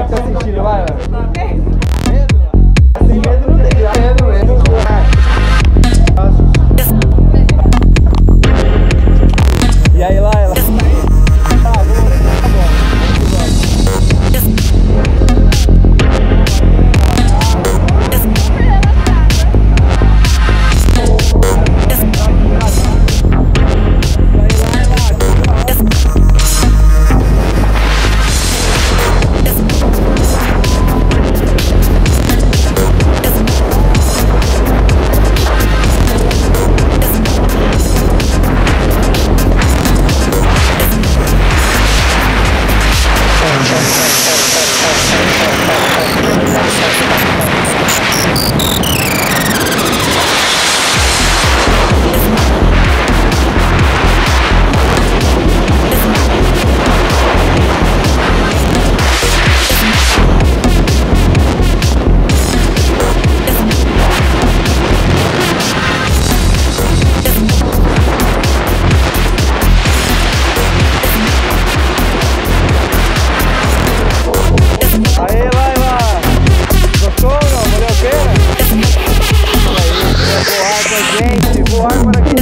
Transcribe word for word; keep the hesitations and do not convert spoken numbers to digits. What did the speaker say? é que tá sentindo, vai, Ana? Medo? Sem medo não tem graça. Medo, medo, vai. E aí, Laila? Gente, vou agora aqui.